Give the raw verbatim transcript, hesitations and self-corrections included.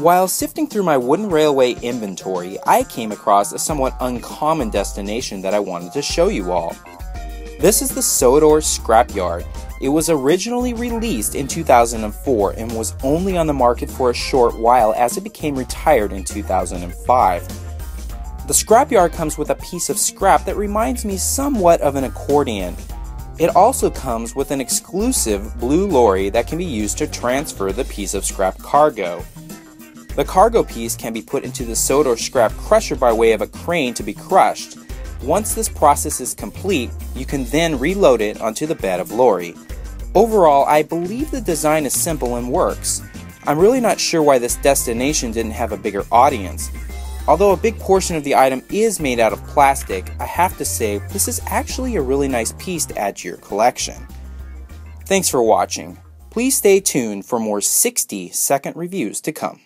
While sifting through my wooden railway inventory, I came across a somewhat uncommon destination that I wanted to show you all. This is the Sodor Scrap Yard. It was originally released in two thousand four and was only on the market for a short while as it became retired in two thousand five. The scrap yard comes with a piece of scrap that reminds me somewhat of an accordion. It also comes with an exclusive blue lorry that can be used to transfer the piece of scrap cargo. The cargo piece can be put into the Sodor Scrap Crusher by way of a crane to be crushed. Once this process is complete, you can then reload it onto the bed of lorry. Overall, I believe the design is simple and works. I'm really not sure why this destination didn't have a bigger audience. Although a big portion of the item is made out of plastic, I have to say this is actually a really nice piece to add to your collection. Thanks for watching. Please stay tuned for more sixty second reviews to come.